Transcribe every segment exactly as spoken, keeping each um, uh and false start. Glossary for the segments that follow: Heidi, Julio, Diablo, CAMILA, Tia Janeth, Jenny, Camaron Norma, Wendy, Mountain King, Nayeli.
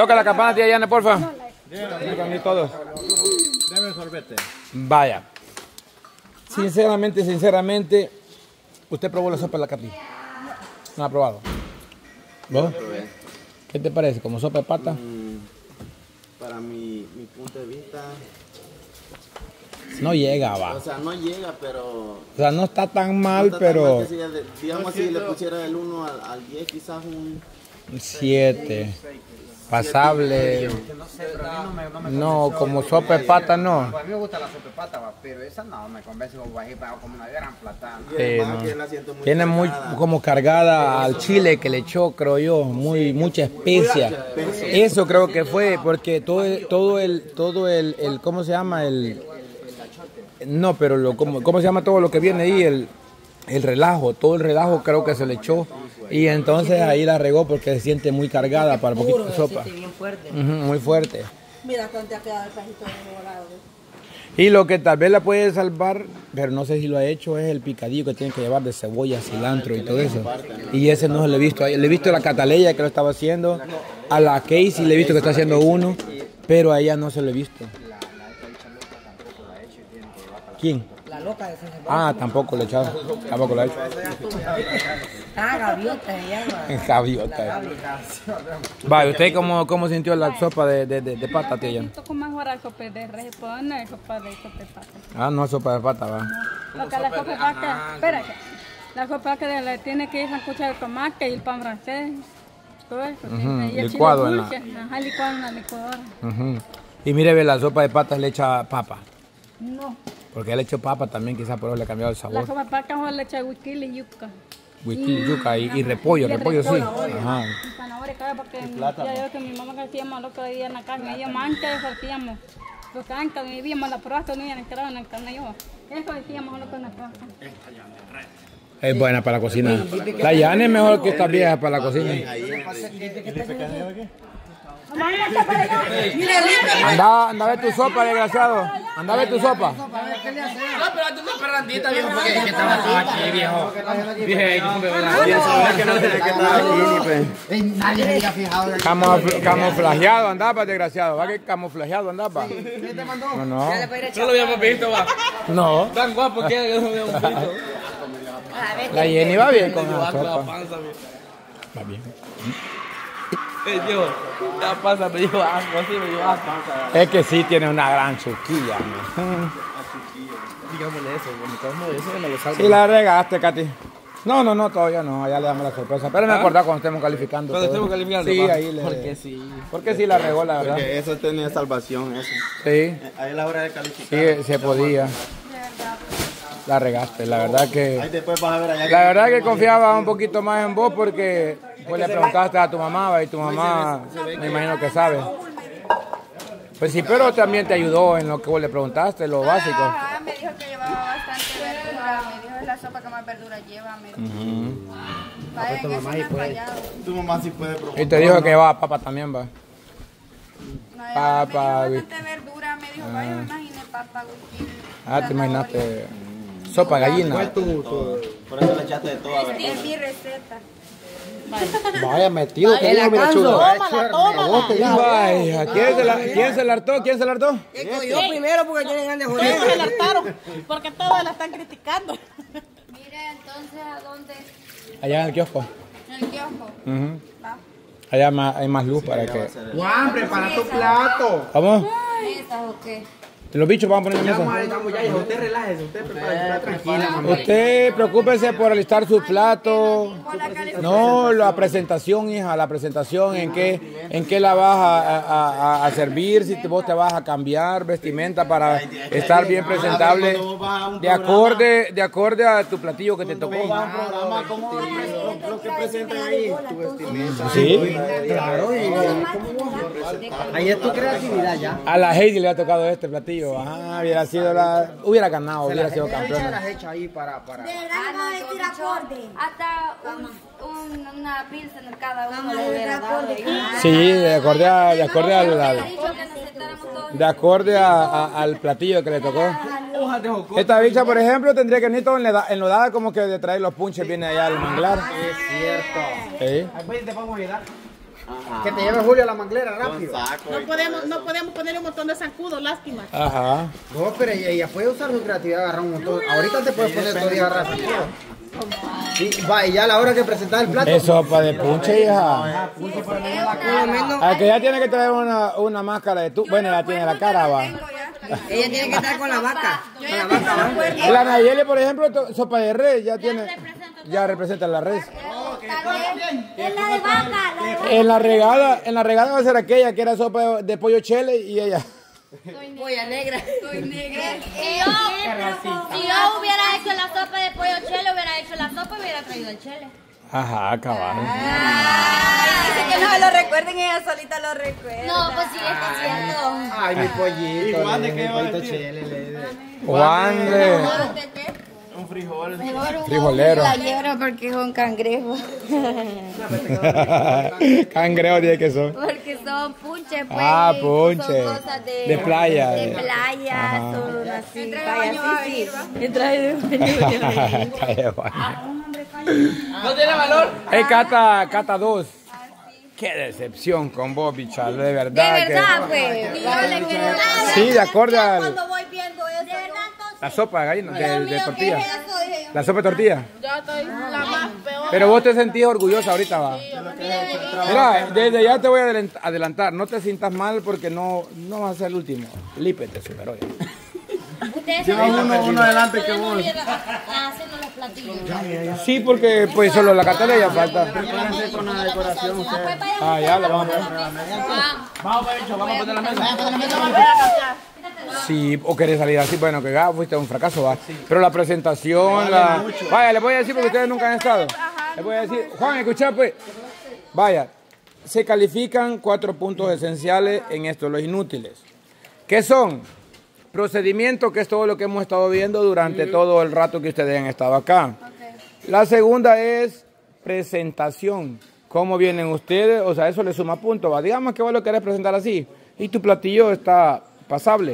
Toca la campana, tía Janeth, porfa. Déjame todos. Deme sorbete. Vaya. Sinceramente, sinceramente, usted probó la sopa de la catí. No ha probado. ¿Vos? ¿Qué te parece? ¿Como sopa de pata? Para mi, mi punto de vista... No llega, va. O sea, no llega, pero... O sea, no está tan mal, no está tan pero... Mal que si le, digamos, no, si le pusiera el uno al, al diez, quizás un... siete. Pasable. No, como sopa de pata, no. A mí me gusta la sopa de pata, va, pero esa no me convence como una gran platana. Sí, no. Tiene muy como cargada al chile que le echó, creo yo, muy mucha especia. Eso creo que fue porque todo todo el todo el, el ¿cómo se llama? El No, pero lo como cómo se llama todo lo que viene ahí, el El relajo, todo el relajo creo que se le echó y entonces ahí la regó porque se siente muy cargada para un poquito de sopa. Muy fuerte. Mira cuánto ha quedado el pajito morado. Y lo que tal vez la puede salvar, pero no sé si lo ha hecho, es el picadillo que tiene que llevar de cebolla, cilantro y todo eso. Y ese no se lo he visto. Le he visto a la Cataleya que lo estaba haciendo, a la Casey le he visto que está haciendo uno, pero a ella no se lo he visto. ¿Quién? Loca de ah, tampoco le echaba. Tampoco lo he hecho. Ah, gaviota se llama. Gaviota. Vale, ¿usted cómo, cómo sintió la sopa de, de, de, de pata, tía Janeth? Yo como ahora sopa de res, pero no es sopa de sopa de pata. Ah, no es sopa de pata, va. Porque la sopa de pata, espera, la sopa que le tiene que ir a escuchar el tomate y el pan francés, todo eso. Licuado en la... Ajá, licuado en la licuadora. Y mire, ve, la sopa de patas le echa papa. No. Porque él echó papa también, quizás por eso le ha cambiado el sabor. La sopa de pata ahora le echa huiquil y yuca. Huiquil, yuca y, y repollo, y repollo, repollo sí. Ajá. Y zanahoria, claro, porque y plata, ya yo que mi mamá que hacíamos lo que había en la carne, ella mancha y saltíamos. Lo que antes vivíamos, la probaste, no iban a entrar en el carne yo. Eso decíamos lo que en la carne. Esta ya me resta. Es buena para la cocina. La Janeth es mejor que esta vieja para la cocina. Anda, anda a ver tu sopa, desgraciado. Anda a ver tu sopa. No, pero a tu sopa grandita, viejo, porque es que estaba aquí, viejo. Dije, no, pero la que no sé que estaba aquí. Nadie me había fijado. Camuflajeado, andaba, desgraciado. Va que camuflajeado, andaba. ¿Qué te mandó? No, no. Yo lo vi a papito, va. No. Tan guapo que yo lo vi a papito. La Jenny va bien con la sopa. Va bien. Yo, la pasa me dio asco, así me dio asco. Es que sí tiene una gran chuquilla, man. Digámosle eso, bonito, eso me lo salgo. Sí la regaste, Katy. No, no, no, todavía no, allá le damos la sorpresa. Pero me acordaba cuando estemos calificando. Cuando estemos calificando. Sí, ahí le... Porque sí. Porque sí la regó, la verdad. Porque eso tenía salvación, eso. Sí. Ahí es la hora de calificar. Sí, se podía. La regaste, la verdad que... La verdad que confiaba un poquito más en vos porque... Pues le preguntaste a tu mamá y tu mamá me imagino que sabe. Pues sí, pero también te ayudó en lo que vos le preguntaste, lo básico. Ah, me dijo que llevaba bastante verdura, me dijo es la sopa que más verdura lleva, me dijo. Vaya, en eso me han fallado. Tu mamá sí puede preguntar. Y te dijo que va, papa también va. Papa, me dijo bastante verdura, me dijo, vaya, me imaginé papa, güey. Ah, te imaginaste sopa gallina. Por eso le echaste de todo, ¿verdad? Es mi receta. Vaya metido, que digo, mira chulo. Tómala, tómala. Vaya, ¿quién se la, quién se la hartó? ¿Quién se la hartó? Yo primero porque tienen ganas de joder. Se la hartaron, porque todos la están criticando. Mire, entonces, ¿a dónde? Allá en el kiosco. En el kiosco. Uh-huh. Va. Allá más, hay más luz sí, para que... Juan, prepara tu plato. ¿Cómo? ¿Mesas o qué? Los bichos van a poner en la mesa. Usted relájese, usted prepara tranquila. Usted preocúpese por alistar su plato. No, la presentación, hija, la presentación, en qué, en qué la vas a, a, a, a servir, si vos te vas a cambiar vestimenta para estar bien presentable, de acorde, de acorde a tu platillo que te tocó. Lo que presentan ahí, tu vestimenta. Sí, claro. Ahí es tu creatividad ya. A la Heidi le ha tocado este platillo. Ah, hubiera sido la... Hubiera ganado, hubiera sido campeona. Las hecho ahí para... para... De verdad no debe decir acorde. Hasta un, un, una pilsen en cada uno. Sí, de acorde a... De acorde a... De acorde a, a, al platillo que le tocó. Esta bicha, por ejemplo, tendría que venir todo enlodada como que de traer los punches viene allá al manglar. Es cierto. Sí. Ahí te vamos a ayudar. Ajá. Que te lleve Julio a la manglera rápido. No podemos, no podemos poner un montón de zancudos, lástima. Ajá. No, pero ella, ella puede usar su creatividad, agarrar un montón. No, ahorita te puedes poner todavía agarrar zancudos. Sí, va, y ya a la hora que presentar el plato. Es sopa de puche, hija. A que ya tiene que traer una, una máscara de tú. Bueno, la tiene la cara, va. Ella tiene que estar con la vaca. Con la vaca, ¿no? La Nayeli, por ejemplo, sopa de res, ya tiene. Ya representa la res. En la de vaca. En la regada, en la regada va a ser aquella que era sopa de pollo chele y ella. Polla negra. Estoy negra. Si yo, si yo hubiera hecho la sopa de pollo chele, hubiera hecho la sopa y hubiera traído el chele. Ajá, cabrón. Dice que no lo recuerden, ella solita lo recuerda. No, pues sí le está haciendo. Ay, mi pollito. ¿Y Juan de qué va a decir? Juan de... Un frijol. Frijolero. La hierba porque son cangrejos. Cangrejos dice que son. Porque son punches, pues. Ah, punches. Son cosas de... De playa. De playa, ajá. Son así. Entra de baño, sí, sí. Entra de baño. No tiene valor. Hey, Cata, Cata dos. Qué decepción con vos, bichalo, de verdad. De verdad, pues. Sí, de acuerdo a cuando voy viendo eso. De verdad, entonces. La sopa de gallina, de, de tortilla. La sopa de tortilla. Yo estoy la más peor. Pero vos te sentís orgullosa ahorita, va. Mira, desde ya te voy a adelantar. No te sientas mal porque no, no vas a ser el último. Lípete, superhoy. Llevamos uno, uno adelante que vos. Sí, porque pues solo la catala ya falta. Prepárense con la decoración. Ah, ya la vamos a poner. Vamos para hecho, vamos a poner la mesa. Sí, o querés salir así, bueno, que ya fuiste un fracaso, va. Pero la presentación, la... Vaya, les voy a decir porque ustedes nunca han estado. Les voy a decir, Juan, escuchá pues. Vaya, se califican cuatro puntos esenciales en esto, los inútiles. ¿Qué son? Procedimiento, que es todo lo que hemos estado viendo durante mm. todo el rato que ustedes han estado acá. Okay. La segunda es presentación. ¿Cómo vienen ustedes? O sea, eso le suma punto. ¿Va? Digamos que vos lo querés presentar así y tu platillo está pasable.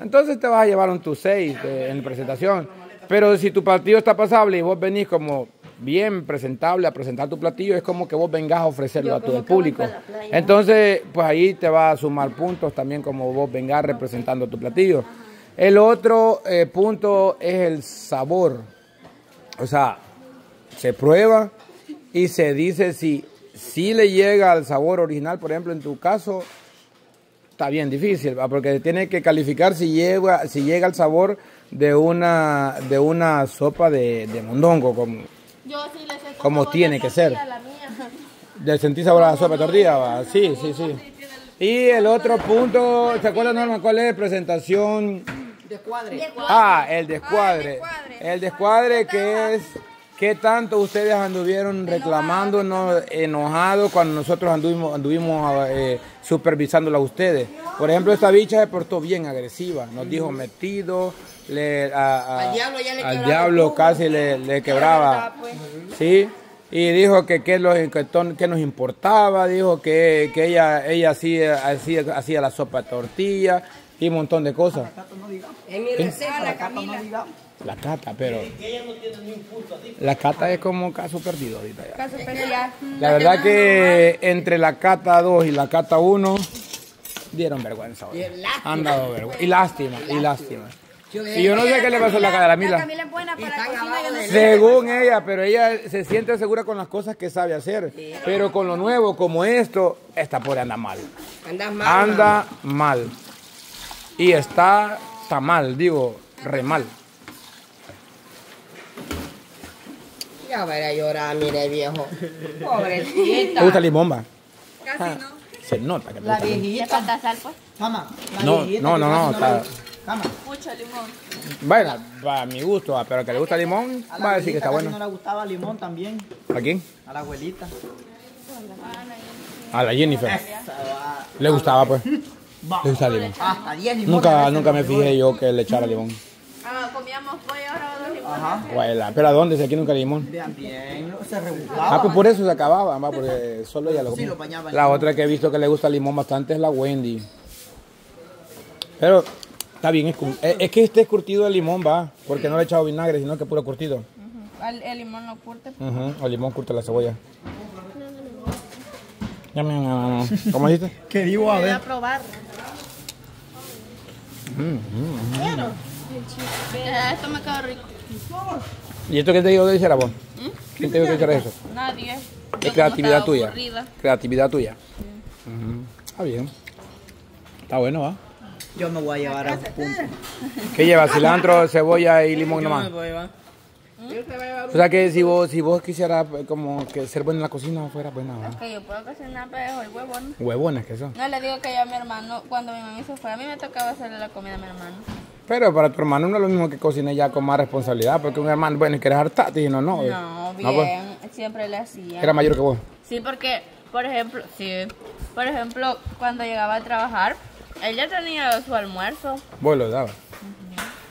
Entonces te vas a llevar un tu seis en presentación. Pero si tu platillo está pasable y vos venís como bien presentable a presentar tu platillo, es como que vos vengas a ofrecerlo Yo a todo el público. Entonces, pues ahí te va a sumar puntos también como vos vengas representando tu platillo. El otro eh, punto es el sabor. O sea, se prueba y se dice si, si le llega al sabor original. Por ejemplo, en tu caso, está bien difícil, ¿va? Porque tiene que calificar si llega, si llega al sabor de una, de una sopa de, de mondongo, como Yo sí les he como tiene que ser. ¿Le sentís ahora la sopa de tortilla? ¿Va? Sí, sí, sí. Y el otro punto, ¿se acuerdan, Norma, cuál es? Presentación. Descuadre. Ah, el descuadre. El descuadre que es qué tanto ustedes anduvieron reclamándonos, enojados cuando nosotros anduvimos, anduvimos eh, supervisándola a ustedes. Por ejemplo, esta bicha se portó bien agresiva, nos dijo metido. Le, a, a, al diablo, ya le al diablo casi le, le quebraba, pues. ¿Sí? Y dijo que qué nos importaba, dijo que, que ella, ella hacía, hacía, hacía la sopa de tortilla y un montón de cosas. En mi receta, ¿sí? La Camila. La Cata, pero... La Cata es como un caso perdido ahorita ya. Caso perdido. La verdad que entre la Cata dos y la Cata uno dieron vergüenza. Han dado vergüenza. Y lástima, y lástima. Y yo no sé qué le pasó a la cara a la Camila. La Camila es buena para cocina. Según ella, pero ella se siente segura con las cosas que sabe hacer. Pero con lo nuevo, como esto, esta pobre anda mal. Anda mal. Anda mal. Y está tan mal, digo, re mal. Ya va a llorar, mire viejo. Pobrecita. ¿Te gusta limón? Casi no. Se nota que me gusta. La viejita. ¿Te falta sal, pues? No, no, no, no. Mucho limón. Bueno, para mi gusto, pero que le gusta limón, a va a decir que está bueno. No le gustaba limón también. ¿A quién? A la abuelita. A la Jennifer. Esa. Le gustaba, pues. Le gustaba limón. Hasta diez limón. Nunca, nunca me fijé yo que le echara limón. Ah, comíamos pollo, ahora dos limones. Bueno, pero ¿a dónde? Si aquí nunca limón. Bien, se rebuscaba. Ah, pues por eso se acababa, más porque solo ella lo comía. Sí, lo bañaba. La otra que he visto que le gusta limón bastante es la Wendy. Pero... Está bien, es, es que este es curtido de limón, va, porque no le he echado vinagre, sino que es puro curtido. Uh-huh. el, el limón no curte. Uh-huh. El limón curte la cebolla. ¿Cómo dijiste? ¿Qué digo? A ver. Voy a probar. Quiero. Esto me queda rico. ¿Y esto qué te digo que hiciera vos? ¿Quién te dijo que hiciera eso? Nadie. Es creatividad tuya. Creatividad tuya. Está bien. Está bueno, ¿va? Yo me voy a llevar a un punto. ¿Qué llevas? ¿Cilantro, cebolla y limón nomás? Yo me voy a llevar. O sea que si vos, si vos quisieras como que ser buena en la cocina, fuera buena, ¿verdad? Es que yo puedo cocinar, pero soy huevona. Huevones que son. No le digo que yo a mi hermano, cuando mi mamá se fue, a mí me tocaba hacerle la comida a mi hermano. Pero para tu hermano no es lo mismo que cocine ya con más responsabilidad, porque un hermano, bueno, es que eres hartati, no, no. No, bien, no, pues, siempre le hacía. ¿Era mayor que vos? Sí, porque, por ejemplo, sí, por ejemplo, cuando llegaba a trabajar, él ya tenía su almuerzo. Vos lo dabas.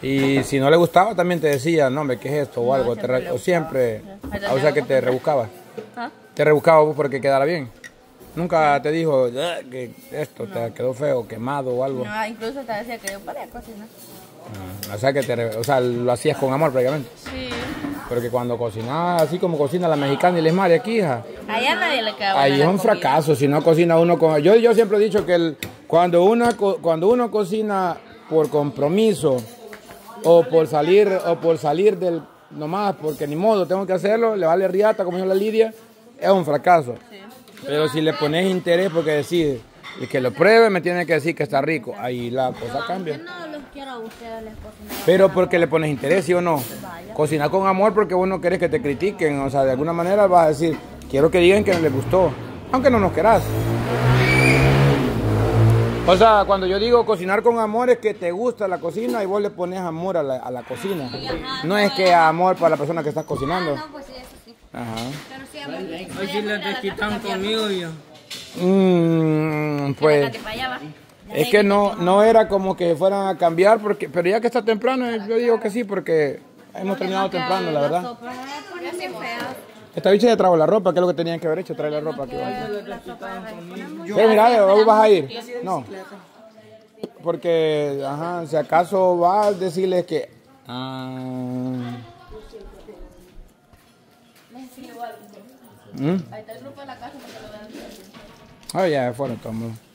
Y si no le gustaba, también te decía, no, hombre, ¿qué es esto? O no, algo, siempre te o siempre, o sea que te rebuscabas. ¿Ah? Te rebuscabas vos porque quedara bien. Nunca no. te dijo que esto no. te quedó feo, quemado o algo. No, incluso te decía que yo podía cocinar. Ah, o sea que te, o sea, lo hacías con amor prácticamente. Sí. Porque cuando cocinaba, así como cocina la mexicana y les madre aquí, hija. Allá nadie le queda. Ahí es un fracaso, si no cocina uno con... Yo, yo siempre he dicho que el, cuando, una, cuando uno cocina por compromiso... O por salir, o por salir del nomás, porque ni modo, tengo que hacerlo, le vale riata, como dijo la Lidia, es un fracaso. Sí. Pero si le pones interés porque decís, y que lo pruebe, me tiene que decir que está rico, ahí la cosa cambia. No los quiero a ustedes, les cocinar. Pero porque le pones interés, ¿sí o no? Cocinar con amor porque vos no querés que te critiquen, o sea, de alguna manera vas a decir, quiero que digan que no les gustó, aunque no nos querás. O sea, cuando yo digo cocinar con amor es que te gusta la cocina y vos le pones amor a la, a la cocina. No es que amor para la persona que estás cocinando. Ah, no, pues sí, eso sí. Ajá. Pero sí, amor. Hoy sí les desquitan conmigo y yo. Mmm, pues... Es que no, no era como que fueran a cambiar, porque, pero ya que está temprano, yo digo que sí, porque hemos terminado temprano, la verdad. Esta bicha ya trajo la ropa, que es lo que tenían que haber hecho, traer la ropa aquí. Pero mira, hoy vas a ir. No. Porque, ajá, si acaso vas a decirles que... Ah. ¿Mm? Ahí está el grupo de la casa, porque lo dan. Ah, ya, fueron todos.